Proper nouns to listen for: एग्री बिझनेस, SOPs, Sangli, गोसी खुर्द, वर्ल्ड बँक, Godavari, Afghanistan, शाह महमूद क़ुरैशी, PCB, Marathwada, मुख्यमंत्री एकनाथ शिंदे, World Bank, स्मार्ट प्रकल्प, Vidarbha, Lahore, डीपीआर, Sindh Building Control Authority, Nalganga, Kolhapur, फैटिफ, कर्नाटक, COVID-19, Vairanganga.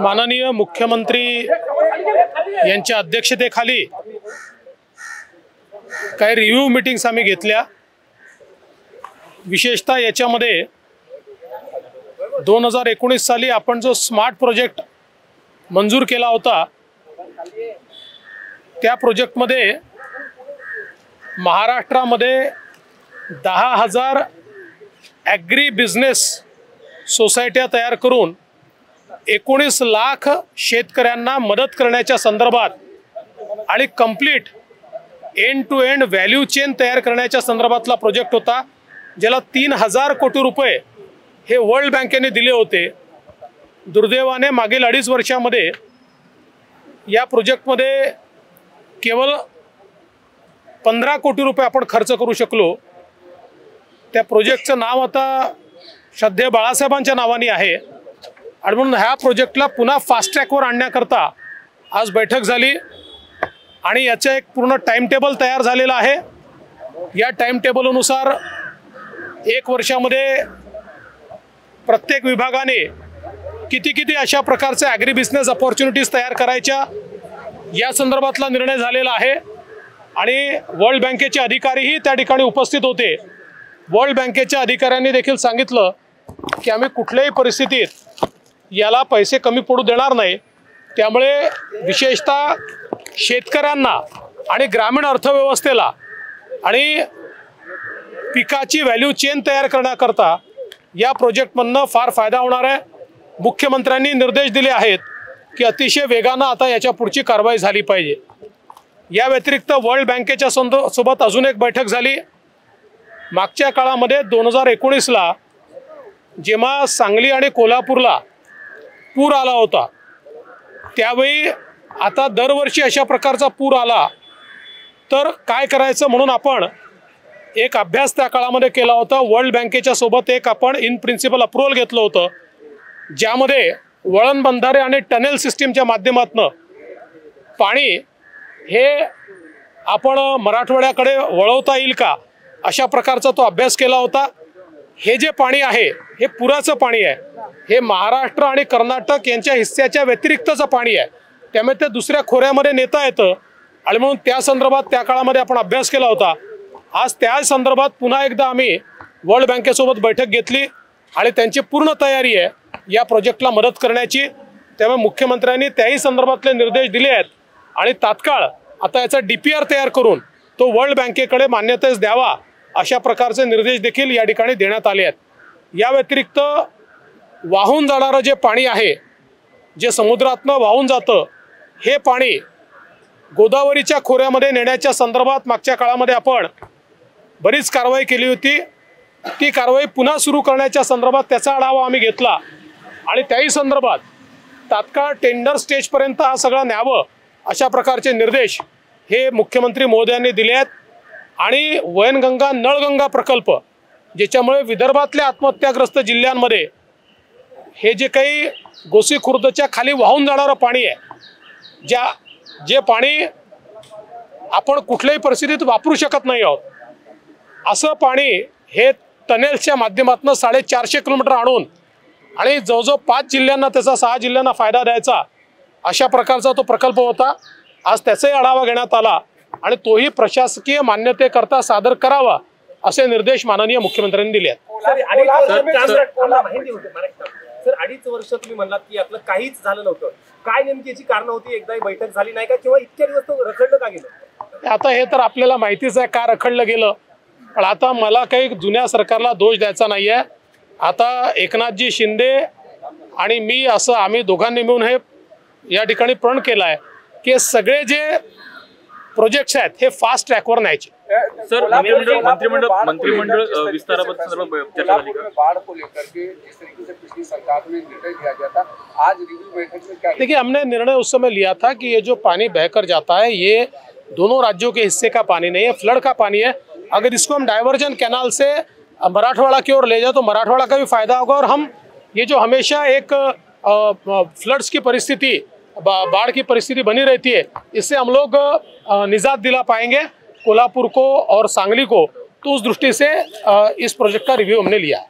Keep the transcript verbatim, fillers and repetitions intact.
माननीय मुख्यमंत्री यांच्या अध्यक्षतेखाली काही रिव्ह्यू मीटिंग्स आम्ही घेतल्या। विशेषतः याच्यामध्ये दोन हजार एकोणीस साली आपण जो स्मार्ट प्रोजेक्ट मंजूर केला होता त्या प्रोजेक्ट मध्ये महाराष्ट्रामध्ये दहा हजार ॲग्री बिझनेस सोसायट्या तयार करून एकोणीस लाख शेतकऱ्यांना मदत करण्याच्या संदर्भात आणि complete end to end value chain तयार करण्याच्या संदर्भातला प्रोजेक्ट होता, ज्याला तीन हजार कोटी रुपये हे वर्ल्ड बँकेने दिले होते। दुर्दैवाने मागील अडीच वर्षांमध्ये या प्रोजेक्टमध्ये केवळ पंधरा कोटी रुपये आपण खर्च करू शकलो। त्या प्रोजेक्टचं नाव आता श्रद्धेय बाळासाहेबांच्या नावाने आहे आणि म्हणून ह्या प्रोजेक्टला पुन्हा फास्ट ट्रॅकवर आणण्याकरता आज बैठक झाली आणि याचा एक पूर्ण टाइम टेबल तयार झालेला आहे। या टाइम टेबलनुसार एक वर्षामध्ये प्रत्येक विभागाने किती किती अशा प्रकारचे ॲग्री बिझनेस अपॉर्च्युनिटीज तयार करायच्या या संदर्भातला निर्णय झालेला आहे आणि वर्ल्ड बँकेचे अधिकारीही त्या ठिकाणी उपस्थित होते। वर्ल्ड बँकेच्या अधिकाऱ्यांनी देखील सांगितलं की आम्ही कुठल्याही परिस्थितीत याला पैसे कमी पडू देणार नाही। त्यामुळे विशेषतः शेतकऱ्यांना आणि ग्रामीण अर्थव्यवस्थेला आणि पिकाची व्हॅल्यू चेन तयार करण्याकरता या प्रोजेक्टमधनं फार फायदा होणार आहे। मुख्यमंत्र्यांनी निर्देश दिले आहेत की अतिशय वेगानं आता याच्या पुढची कारवाई झाली पाहिजे। या व्यतिरिक्त वर्ल्ड बँकेच्या सोबत अजून एक बैठक झाली। मागच्या काळामध्ये दोन हजार एकोणीसला जेव्हा सांगली आणि कोल्हापूरला पूर आला होता त्यावेळी आता दरवर्षी अशा प्रकारचा पूर आला तर काय करायचं म्हणून आपण एक अभ्यास त्या काळामध्ये केला होता। वर्ल्ड बँकेच्या सोबत एक आपण इन प्रिन्सिपल अप्रुव्हल घेतलं होतं, ज्यामध्ये वळण बंधारे आणि टनेल सिस्टीमच्या माध्यमातून पाणी हे आपण मराठवाड्याकडे वळवता येईल का अशा प्रकारचा तो अभ्यास केला होता। हे जे पाणी आहे हे पुराचं पाणी आहे, हे महाराष्ट्र आणि कर्नाटक यांच्या हिस्स्याच्या व्यतिरिक्तचं पाणी आहे, त्यामुळे ते दुसऱ्या खोऱ्यामध्ये नेता येतं आणि म्हणून त्या संदर्भात त्या काळामध्ये आपण अभ्यास केला होता। आज त्या संदर्भात पुन्हा एकदा आम्ही वर्ल्ड बँकेसोबत बैठक घेतली आणि त्यांची पूर्ण तयारी आहे या प्रोजेक्टला मदत करण्याची। त्यामुळे मुख्यमंत्र्यांनी त्याही संदर्भातले निर्देश दिले आहेत आणि तात्काळ आता याचा डीपीआर तयार करून तो वर्ल्ड बँकेकडे मान्यताच द्यावा अशा प्रकारचे निर्देश देखील या ठिकाणी देण्यात आले आहेत। या व्यतिरिक्त वाहून जाणारं जे पाणी आहे जे समुद्रातनं वाहून जातं हे पाणी गोदावरीच्या खोऱ्यामध्ये नेण्याच्या संदर्भात मागच्या काळामध्ये आपण बरीच कारवाई केली होती। ती कारवाई पुन्हा सुरू करण्याच्या संदर्भात त्याचा आढावा आम्ही घेतला आणि त्याही संदर्भात तात्काळ टेंडर स्टेजपर्यंत हा सगळा न्यावं अशा प्रकारचे निर्देश हे मुख्यमंत्री महोदयांनी दिले आहेत। आणि वैनगंगा नळगंगा प्रकल्प ज्याच्यामुळे विदर्भातल्या आत्महत्याग्रस्त जिल्ह्यांमध्ये हे जे काही गोसी खुर्दच्या खाली वाहून जाणारं पाणी आहे, ज्या जे पाणी आपण कुठल्याही परिस्थितीत वापरू शकत नाही आहोत, असं पाणी हे टनेल्सच्या माध्यमातून साडेचारशे किलोमीटर आणून आणि जवळजवळ पाच जिल्ह्यांना त्याचा सहा जिल्ह्यांना फायदा द्यायचा अशा प्रकारचा तो प्रकल्प होता। आज त्याचाही आढावा घेण्यात आला आणि तोही प्रशासकीय मान्यतेकरता सादर करावा असे निर्देश माननीय मुख्यमंत्र्यांनी दिले आहेत। सर अडीच वर्ष तुम्ही म्हणलात की आपलं काहीच झालं नव्हतं, काय नेमकी याची कारणं होती? एकदाही बैठक झाली नाही का किंवा इतक्या दिवस तो रखडलं का गेलं? आता हे तर आपल्याला माहितीच आहे का रखडलं गेलं, पण आता मला काही जुन्या सरकारला दोष द्यायचा नाही आहे। आता एकनाथजी शिंदे आणि मी असं आम्ही दोघांनी मिळून हे या ठिकाणी प्रण केलं आहे की सगळे जे प्रोजेक्ट्स आहेत हे फास्ट ट्रॅकवर न्यायचे। सर मंत्रिमंडल मंत्रिमंडल मंत्रिमंडल विस्ताराबद्दल चर्चा झाली का? बाढ़ को लेकर के जिस तरीके से पिछली सरकार में निर्णय लिया गया था, आज रिव्यू बैठक में क्या? देखिए, हमने निर्णय उस समय लिया था कि ये जो पानी बहकर जाता है ये दोनों राज्यों के हिस्से का पानी नहीं है, फ्लड का पानी है। अगर इसको हम डायवर्जन कैनाल से मराठवाड़ा की ओर ले जाए तो मराठवाड़ा का भी फायदा होगा और हम ये जो हमेशा एक फ्लड्स की परिस्थिति बाढ़ की परिस्थिति बनी रहती है इससे हम लोग निजात दिला पाएंगे कोल्हापुर को और सांगली को। तो उस दृष्टि से इस प्रोजेक्ट का रिव्यू हमने लिया है।